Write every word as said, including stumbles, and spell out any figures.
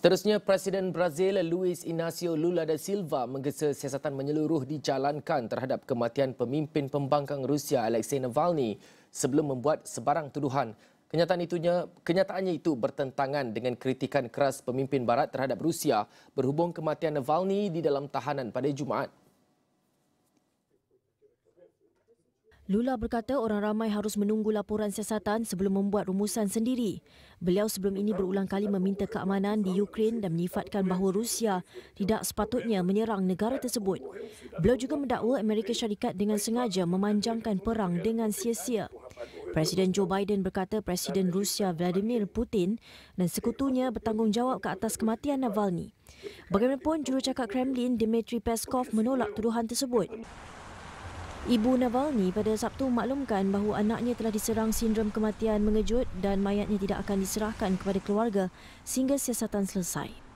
Seterusnya, Presiden Brazil Luis Inácio Lula da Silva menggesa siasatan menyeluruh dijalankan terhadap kematian pemimpin pembangkang Rusia Alexei Navalny sebelum membuat sebarang tuduhan. Kenyataan itunya, kenyataannya itu bertentangan dengan kritikan keras pemimpin Barat terhadap Rusia berhubung kematian Navalny di dalam tahanan pada Jumaat. Lula berkata orang ramai harus menunggu laporan siasatan sebelum membuat rumusan sendiri. Beliau sebelum ini berulang kali meminta keamanan di Ukraine dan menyifatkan bahawa Rusia tidak sepatutnya menyerang negara tersebut. Beliau juga mendakwa Amerika Syarikat dengan sengaja memanjangkan perang dengan sia-sia. Presiden Joe Biden berkata Presiden Rusia Vladimir Putin dan sekutunya bertanggungjawab ke atas kematian Navalny. Bagaimanapun, jurucakap Kremlin Dmitry Peskov menolak tuduhan tersebut. Ibu Navalny pada Sabtu maklumkan bahawa anaknya telah diserang sindrom kematian mengejut dan mayatnya tidak akan diserahkan kepada keluarga sehingga siasatan selesai.